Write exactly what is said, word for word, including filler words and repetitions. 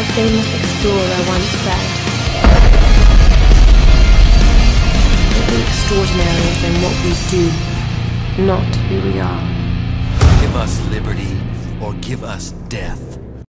A famous explorer once said, "The extraordinary is in what we do, not who we are." Give us liberty or give us death.